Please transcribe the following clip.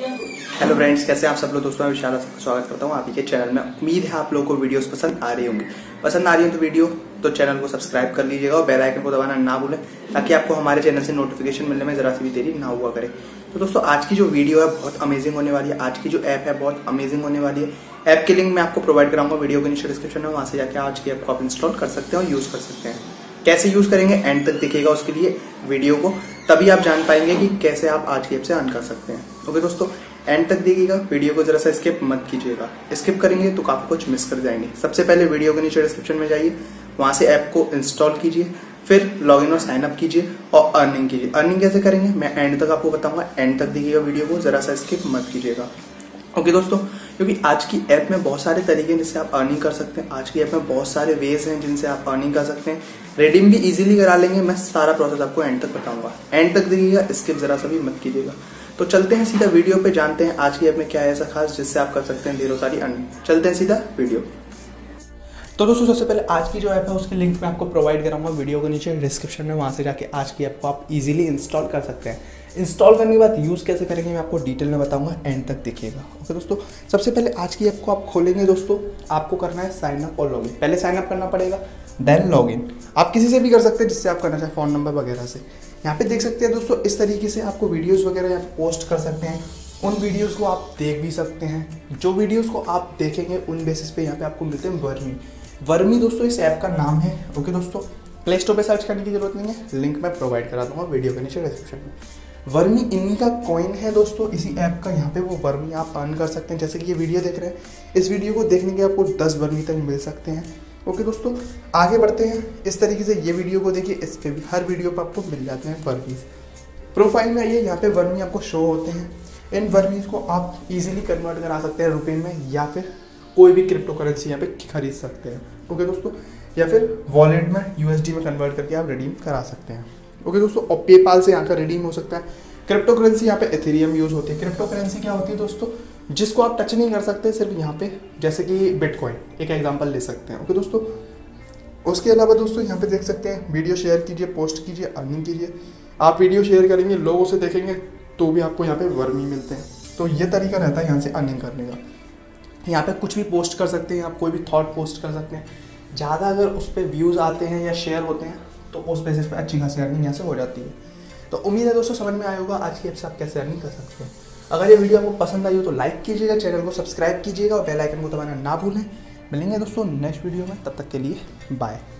Hello friends, कैसे हैं आप सब लोग। दोस्तों मैं विशाल आपका स्वागत करता हूं आप ही के चैनल में। उम्मीद है आप लोगों को वीडियोस पसंद आ रही होंगी। पसंद आ रही हो तो वीडियो तो चैनल को सब्सक्राइब कर लीजिएगा और बेल आइकन को दबाना ना भूलें, ताकि आपको हमारे चैनल से नोटिफिकेशन मिलने में जरा सी भी देरी ना हुआ करे। तो दोस्तों आज की जो वीडियो है बहुत अमेजिंग होने वाली है। आज की जो ऐप है बहुत अमेजिंग होने वाली है। ऐप की लिंक मैं आपको प्रोवाइड कराऊंगा वीडियो के नीचे डिस्क्रिप्शन में, वहां से जाकर आज की ऐप को आप इंस्टॉल कर सकते हैं और यूज कर सकते हैं। कैसे यूज करेंगे एंड तक दिखेगा उसके लिए वीडियो को, तभी आप जान पाएंगे कि कैसे आप आज की ऐप से अर्न कर सकते हैं। ओके दोस्तों, एंड तक देखिएगा, वीडियो को जरा सा स्किप मत कीजिएगा। स्किप करेंगे तो काफी कुछ मिस कर जाएंगे। सबसे पहले वीडियो के नीचे डिस्क्रिप्शन में जाइए, वहां से ऐप को इंस्टॉल कीजिए, फिर लॉग इन और साइन अप कीजिए और अर्निंग कीजिए। अर्निंग कैसे करेंगे मैं एंड तक आपको बताऊंगा। एंड तक देखिएगा वीडियो को, जरा सा स्किप मत कीजिएगा। ओके दोस्तों, क्योंकि आज की ऐप में बहुत सारे तरीके हैं जिससे आप अर्निंग कर सकते हैं। आज की ऐप में बहुत सारे वेज हैं जिनसे आप अर्निंग कर सकते हैं। रिडीम भी इजीली करा लेंगे, मैं सारा प्रोसेस आपको एंड तक बताऊंगा। एंड तक देखिएगा, स्किप जरा सा भी मत कीजिएगा। तो चलते हैं सीधा वीडियो पे, जानते हैं आज की ऐप में क्या है ऐसा खास जिससे आप कर सकते हैं ढेरों सारी अर्निंग। चलते हैं सीधा वीडियो। तो दोस्तों सबसे पहले आज की जो ऐप है उसकी लिंक मैं आपको प्रोवाइड कराऊंगा वीडियो के नीचे डिस्क्रिप्शन में, वहाँ से जाके आज की ऐप को आप इजीली इंस्टॉल कर सकते हैं। इंस्टॉल करने के बाद यूज़ कैसे करेंगे मैं आपको डिटेल में बताऊंगा, एंड तक देखिएगा। ओके दोस्तों, सबसे पहले आज की ऐप को आप खोलेंगे। दोस्तों आपको करना है साइन अप और लॉगिन। पहले साइन अप करना पड़ेगा, देन लॉगिन। आप किसी से भी कर सकते हैं जिससे आप करना चाहें, फ़ोन नंबर वगैरह से। यहाँ पे देख सकते हैं दोस्तों, इस तरीके से आपको वीडियोस वगैरह यहाँ पोस्ट कर सकते हैं। उन वीडियोस को आप देख भी सकते हैं। जो वीडियोस को आप देखेंगे उन बेसिस पे यहाँ पे आपको मिलते हैं वर्मी। वर्मी दोस्तों इस ऐप का नाम है। ओके दोस्तों, प्ले स्टोर पर सर्च करने की जरूरत नहीं है, लिंक मैं प्रोवाइड करा दूँगा वीडियो के नीचे डिस्क्रिप्शन में। वर्मी इन्हीं का कॉइन है दोस्तों, इसी ऐप का। यहाँ पे वो वर्मी आप अर्न कर सकते हैं। जैसे कि ये वीडियो देख रहे हैं, इस वीडियो को देखने के आपको 10 वर्मी तक मिल सकते हैं। ओके दोस्तों, आगे बढ़ते हैं। इस तरीके से ये वीडियो को देखिए, इस पर भी हर वीडियो पर आपको मिल जाते हैं वर्मीज। प्रोफाइल में आइए, यहाँ पे वर्मी आपको शो होते हैं। इन वर्मीज को आप इजीली कन्वर्ट करा सकते हैं रुपए में, या फिर कोई भी क्रिप्टो करेंसी यहाँ पे खरीद सकते हैं। ओके दोस्तों, या फिर वॉलेट में यूएसडी में कन्वर्ट करके आप रिडीम करा सकते हैं। ओके दोस्तों, और पेपाल से यहाँ का रिडीम हो सकता है। क्रिप्टो करेंसी यहाँ पे एथेरियम यूज़ होती है। क्रिप्टो करेंसी क्या होती है दोस्तों, जिसको आप टच नहीं कर सकते, सिर्फ यहाँ पे जैसे कि बिटकॉइन एक एग्जांपल ले सकते हैं। ओके दोस्तों, उसके अलावा दोस्तों यहाँ पे देख सकते हैं, वीडियो शेयर कीजिए, पोस्ट कीजिए, अर्निंग कीजिए। आप वीडियो शेयर करेंगे, लोग उसे देखेंगे तो भी आपको यहाँ पर वर्मी मिलते हैं। तो ये तरीका रहता है यहाँ से अर्निंग करने का। यहाँ पर कुछ भी पोस्ट कर सकते हैं आप, कोई भी थॉट पोस्ट कर सकते हैं। ज़्यादा अगर उस पर व्यूज़ आते हैं या शेयर होते हैं तो उस बेसिस पर अच्छी खासी अर्निंग यहाँ से हो जाती है। तो उम्मीद है दोस्तों समझ में आया होगा आज की ऐप से आप कैसे अर्निंग कर सकते हैं। अगर ये वीडियो आपको पसंद आई हो तो लाइक कीजिएगा, चैनल को सब्सक्राइब कीजिएगा और बेल आइकन को दबाना ना भूलें। मिलेंगे दोस्तों नेक्स्ट वीडियो में, तब तक के लिए बाय।